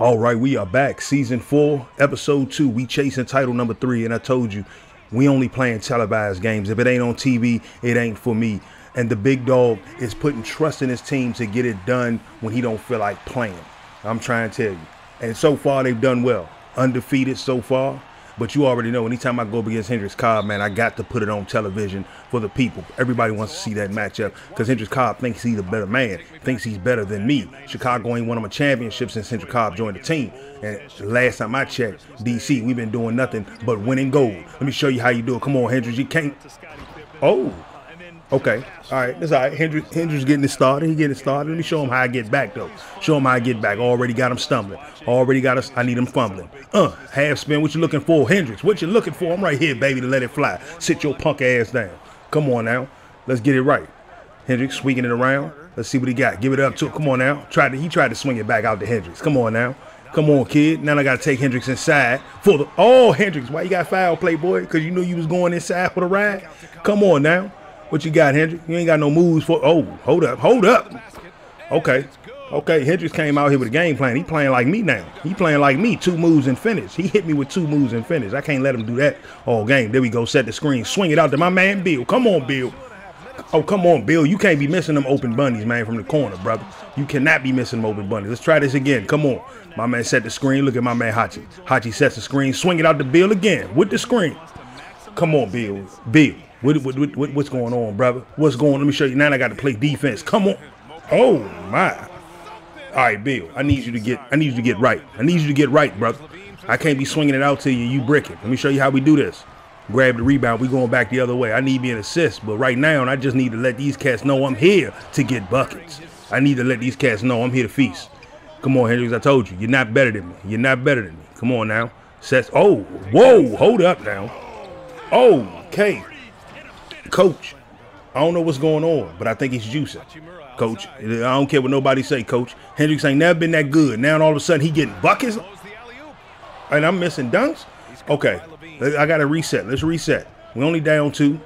All right, we are back. Season 4, Episode 2. We chasing title number 3, and I told you, we only playing televised games. If it ain't on TV, it ain't for me. And the big dog is putting trust in his team to get it done when he don't feel like playing. I'm trying to tell you. And so far, they've done well. Undefeated so far. But you already know, anytime I go up against Hendrixx Cobb, man, I got to put it on television for the people. Everybody wants to see that matchup because Hendrixx Cobb thinks he's a better man, thinks he's better than me. Chicago ain't won of my championships since Hendrixx Cobb joined the team. And last time I checked, DC, we've been doing nothing but winning gold. Let me show you how you do it. Come on, Hendrixx, you can't. Oh, okay. All right, that's all right. Hendrixx getting it started. He getting it started. Let me show him how I get back, though. Show him how I get back. Already got him stumbling. Already got us. I need him fumbling. Half spin. What you looking for, Hendrixx? What you looking for? I'm right here, baby, to let it fly. Sit your punk ass down. Come on now. Let's get it right. Hendrixx swinging it around. Let's see what he got. Give it up to him. Come on now. He tried to swing it back out to Hendrixx. Come on now. Come on, kid. Now I got to take Hendrixx inside for the... Oh, Hendrixx, why you got foul play, boy? Because you knew you was going inside for the ride? Come on now. What you got, Hendrixx? You ain't got no moves for... Oh, hold up. Hold up. Okay. Okay, Hendrixx came out here with a game plan. He playing like me now. He playing like me. 2 moves and finish. He hit me with 2 moves and finish. I can't let him do that all game. There we go. Set the screen. Swing it out to my man, Bill. Come on, Bill. Oh, come on, Bill. You can't be missing them open bunnies, man, from the corner, brother. You cannot be missing them open bunnies. Let's try this again. Come on. My man set the screen. Look at my man, Hachi. Hachi sets the screen. Swing it out to Bill again with the screen. Come on, Bill. Bill. What's going on, brother? What's going on? Let me show you. Now I got to play defense. Come on. Oh, my. All right, Bill, I need you to get right. I need you to get right, brother. I can't be swinging it out to you. You brick it. Let me show you how we do this. Grab the rebound. We going back the other way. I need me an assist, but right now I just need to let these cats know I'm here to get buckets. I need to let these cats know I'm here to feast. Come on, Hendrixx, I told you. You're not better than me. You're not better than me. Come on now. Sets. Oh, whoa. Hold up now. Okay. Coach, I don't know what's going on, but I think he's juicing. Coach, I don't care what nobody say, Coach. Hendrixx ain't never been that good. Now all of a sudden he getting buckets, and I'm missing dunks. Okay, I gotta reset. Let's reset. We only down 2.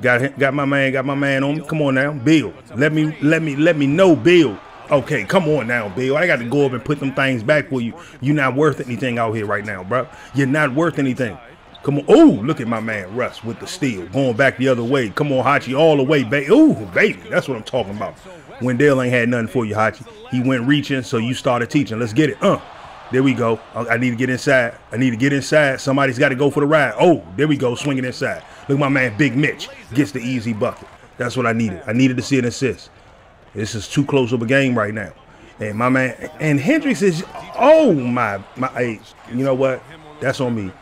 Got my man on me. Come on now, Bill. Let me know, Bill. Okay, come on now, Bill. I got to go up and put them things back for you. You're not worth anything out here right now, bro. You're not worth anything. Come on. Oh, look at my man Russ with the steal. Going back the other way. Come on, Hachi. All the way, baby. Oh, baby. That's what I'm talking about. Wendell ain't had nothing for you, Hachi. He went reaching, so you started teaching. Let's get it. There we go. I need to get inside. I need to get inside. Somebody's got to go for the ride. Oh, there we go. Swinging inside. Look at my man Big Mitch. Gets the easy bucket. That's what I needed. I needed to see an assist. This is too close of a game right now. And my man, and Hendrixx is, oh, my. Hey, you know what? That's on me.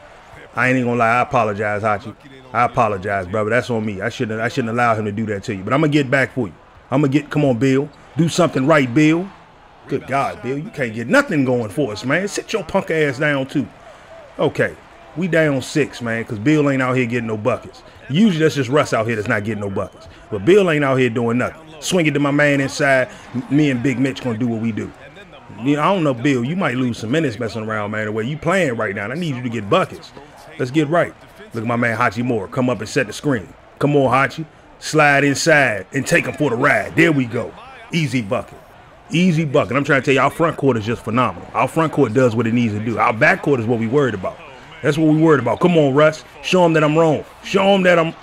I ain't even gonna lie. I apologize, Hachi. I apologize, brother. That's on me. I shouldn't allow him to do that to you. But I'm gonna get back for you. I'm gonna get. Come on, Bill. Do something right, Bill. Good God, Bill. You can't get nothing going for us, man. Sit your punk ass down too. Okay, we down 6, man. Cause Bill ain't out here getting no buckets. Usually that's just Russ out here that's not getting no buckets. But Bill ain't out here doing nothing. Swing it to my man inside. Me and Big Mitch gonna do what we do. I don't know, Bill. You might lose some minutes messing around, man. The way you playing right now, I need you to get buckets. Let's get right. Look at my man Hachi Moore. Come up and set the screen. Come on, Hachi. Slide inside and take him for the ride. There we go. Easy bucket. Easy bucket. I'm trying to tell you, our front court is just phenomenal. Our front court does what it needs to do. Our back court is what we worried about. That's what we worried about. Come on, Russ. Show him that I'm wrong. Show him that I'm...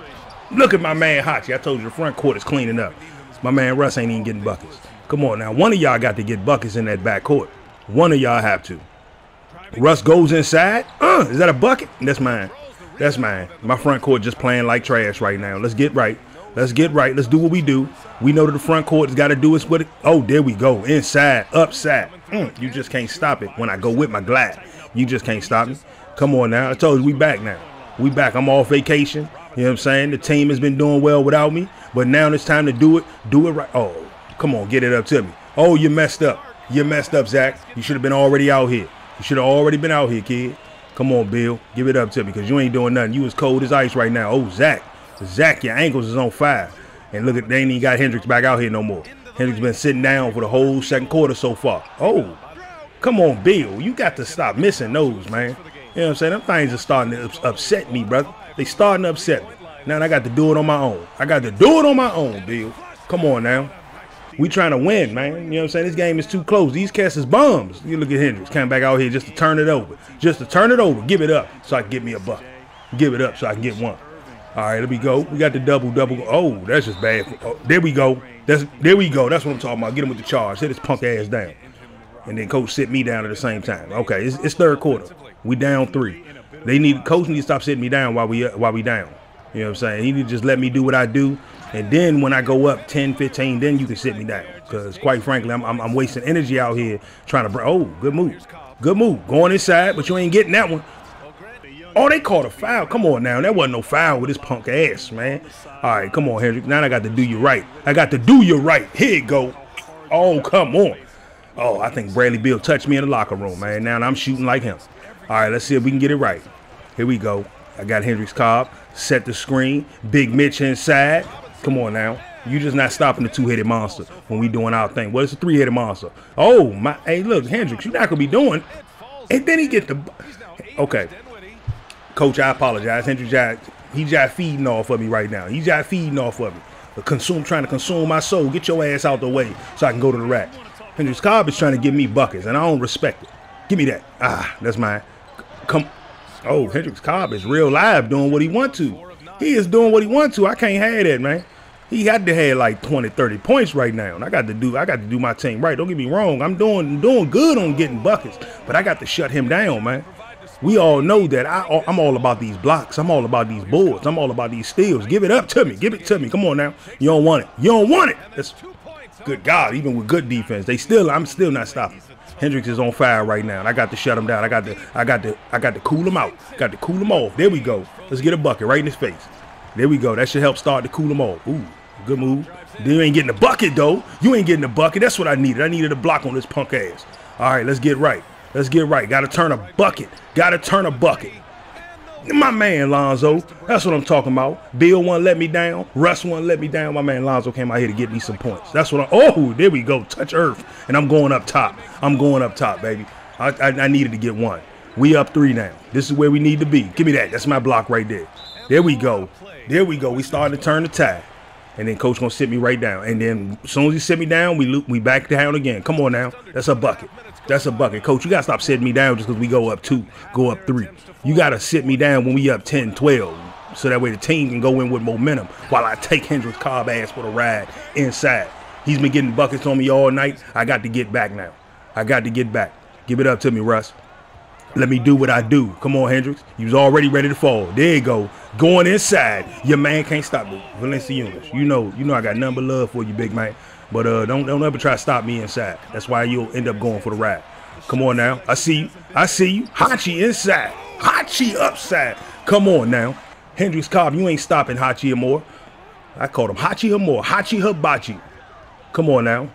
Look at my man Hachi. I told you the front court is cleaning up. My man Russ ain't even getting buckets. Come on now. One of y'all got to get buckets in that back court. One of y'all have to. Russ goes inside. Is that a bucket? That's mine. That's mine. My front court just playing like trash right now. Let's get right. Let's get right. Let's do what we do. We know that the front court has got to do us with it. Oh, there we go. Inside, upside. You just can't stop it when I go with my glide. You just can't stop me. Come on now. I told you we back now. We back. I'm off vacation. You know what I'm saying? The team has been doing well without me, but now it's time to do it. Do it right. Oh, come on. Get it up to me. Oh, you messed up. You messed up, Zach. You should have been already out here. You should have already been out here, kid. Come on, Bill. Give it up to me because you ain't doing nothing. You as cold as ice right now. Oh, Zach. Zach, your ankles is on fire. And look at, they ain't even got Hendrixx back out here no more. Hendrixx been sitting down for the whole second quarter so far. Oh, come on, Bill. You got to stop missing those, man. You know what I'm saying? Them things are starting to upset me, brother. They starting to upset me. Now I got to do it on my own. I got to do it on my own, Bill. Come on now. We trying to win, man. You know what I'm saying? This game is too close. These cats is bums. You look at Hendrixx came back out here just to turn it over. Just to turn it over. Give it up so I can get me a buck. Give it up so I can get one. All right, there we go. We got the double. Oh, that's just bad. Oh, there we go. There we go. That's what I'm talking about. Get him with the charge. Hit his punk ass down. And then coach sit me down at the same time. Okay, it's third quarter. We down 3. Coach need to stop sitting me down while we down. You know what I'm saying? He need to just let me do what I do. And then when I go up 10, 15, then you can sit me down. Because quite frankly, I'm wasting energy out here trying to bring. Oh, good move. Good move. Going inside, but you ain't getting that one. Oh, they called a foul. Come on now. That wasn't no foul with his punk ass, man. All right, come on, Hendrixx. Now I got to do you right. I got to do you right. Here you go. Oh, come on. Oh, I think Bradley Beal touched me in the locker room, man. Now I'm shooting like him. All right, let's see if we can get it right. Here we go. I got Hendrixx Cobb. Set the screen. Big Mitch inside. Come on now. You just not stopping the two-headed monster when we doing our thing. Well, it's a three-headed monster. Oh, my. Hey, look, Hendrixx, you're not going to be doing. And then he get the. Okay. Coach, I apologize. Hendrixx, he just feeding off of me right now. He just feeding off of me. Trying to consume my soul. Get your ass out the way so I can go to the rack. Hendrixx Cobb is trying to give me buckets, and I don't respect it. Give me that. Ah, that's mine. Come. Oh, Hendrixx Cobb is real live doing what he want to. He is doing what he want to. I can't have that, man. He had to have like 20, 30 points right now, and I got to do my team right. Don't get me wrong. I'm doing good on getting buckets, but I got to shut him down, man. We all know that I'm all about these blocks. I'm all about these boards. I'm all about these steals. Give it up to me. Give it to me. Come on now. You don't want it. You don't want it. That's, good God, even with good defense, I'm still not stopping. Hendrixx is on fire right now, and I got to shut him down. I got to cool him out. Got to cool him off. There we go. Let's get a bucket right in his face. There we go. That should help start to cool him off. Ooh, good move. You ain't getting a bucket though. You ain't getting a bucket. That's what I needed. I needed a block on this punk ass. All right, let's get right. Let's get right. Got to turn a bucket. Got to turn a bucket. My man, Lonzo. That's what I'm talking about. Bill won't let me down. Russ won't let me down. My man, Lonzo came out here to get me some points. That's what oh, there we go. Touch earth. And I'm going up top. I'm going up top, baby. I needed to get one. We up 3 now. This is where we need to be. Give me that. That's my block right there. There we go. There we go. We starting to turn the tide. And then coach going to sit me right down. And then as soon as he sit me down, we back down again. Come on now. That's a bucket. That's a bucket. Coach, you got to stop sitting me down just because we go up 2, go up 3. You got to sit me down when we up 10, 12. So that way the team can go in with momentum while I take Hendrixx Cobb ass for the ride inside. He's been getting buckets on me all night. I got to get back now. I got to get back. Give it up to me, Russ. Let me do what I do. Come on, Hendrixx. You was already ready to fall. There you go. Going inside. Your man can't stop me. Valenciunas. You know I got nothing but love for you, big man. But don't ever try to stop me inside. That's why you'll end up going for the ride. Come on now. I see you. I see you. Hachi inside. Hachi upside. Come on now. Hendrixx Cobb, you ain't stopping Hachi Amore. I called him Hachi Amore. Hachi Hibachi. Come on now.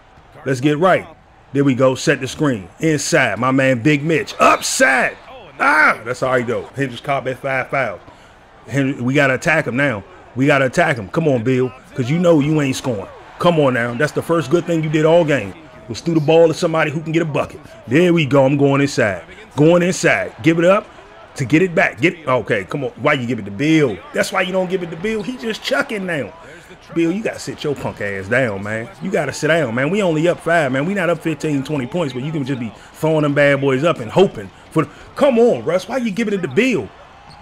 Let's get right. There we go. Set the screen. Inside. My man, Big Mitch. Upside. Ah, that's all right, though. Hendrixx Cobb at 5 fouls. We got to attack him now. We got to attack him. Come on, Bill, because you know you ain't scoring. Come on now. That's the first good thing you did all game. Was threw the ball to somebody who can get a bucket. There we go. I'm going inside. Going inside. Give it up to get it back. Okay, come on. Why you give it to Bill? That's why you don't give it to Bill. He just chucking now. Bill, you got to sit your punk ass down, man. You got to sit down, man. We only up 5, man. We not up 15, 20 points, but you can just be throwing them bad boys up and hoping for. Come on, Russ. Why you giving it to Bill?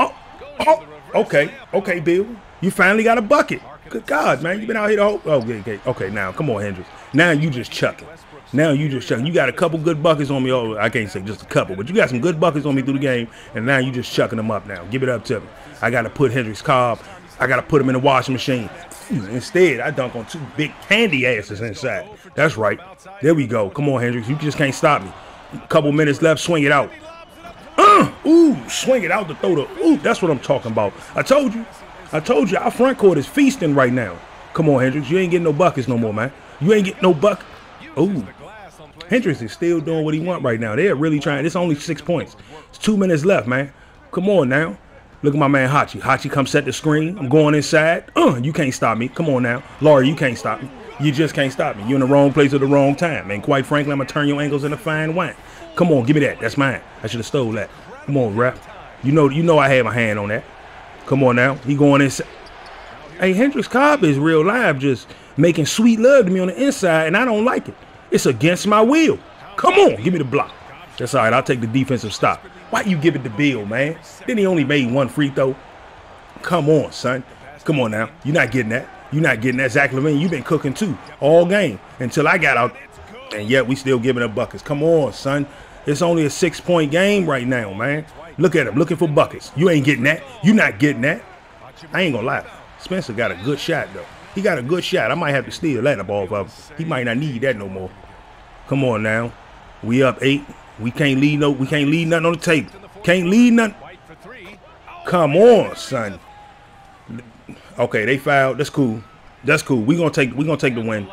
Oh, okay. Okay, Bill. You finally got a bucket. Good God, man. You been out here the whole. Okay, now. Come on, Hendrixx. Now you just chucking. Now you just chucking. You got a couple good buckets on me. Oh, I can't say just a couple, but you got some good buckets on me through the game, and now you just chucking them up now. Give it up to me. I got to put Hendrixx Cobb. I got to put him in the washing machine. Instead, I dunk on 2 big candy asses inside. That's right. There we go. Come on, Hendrixx. You just can't stop me. A couple minutes left. Swing it out. Ooh, swing it out to throw the. Ooh, that's what I'm talking about. I told you. Our front court is feasting right now. Come on, Hendrixx. You ain't getting no buckets no more, man. You ain't getting no buck. Ooh. Hendrixx is still doing what he want right now. They're really trying. It's only 6 points. It's 2 minutes left, man. Come on now. Look at my man Hachi. Hachi come set the screen. I'm going inside. You can't stop me. Come on now. Laurie, you can't stop me. You just can't stop me. You're in the wrong place at the wrong time. And quite frankly, I'm going to turn your ankles into fine wine. Come on, give me that. That's mine. I should have stole that. Come on, ref. You know I had my hand on that. Come on now. He going inside. Hey, Hendrixx Cobb is real live, just making sweet love to me on the inside, and I don't like it. It's against my will. Come on, give me the block. That's all right, I'll take the defensive stop. Why you give it to Beal, man? Then he only made one free throw. Come on, son. Come on now. You're not getting that. You're not getting that. Zach LaVine, you've been cooking too all game until I got out, and yet we still giving up buckets. Come on, son. It's only a 6-point game right now, man. Look at him looking for buckets. You ain't getting that. You're not getting that. I ain't gonna lie. Spencer got a good shot, though. He got a good shot. I might have to steal that ball from him. He might not need that no more. Come on now. We up 8. We can't leave nothing on the table. Can't leave nothing. Come on, son. Okay, they fouled. That's cool. That's cool. We're gonna take the win.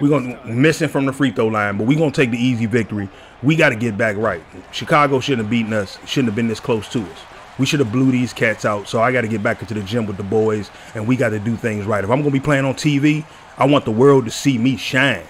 We're gonna missing from the free throw line, but we're gonna take the easy victory. We gotta get back right. Chicago shouldn't have beaten us. Shouldn't have been this close to us. We should have blew these cats out. So I gotta get back into the gym with the boys, and we gotta do things right. If I'm gonna be playing on TV, I want the world to see me shine.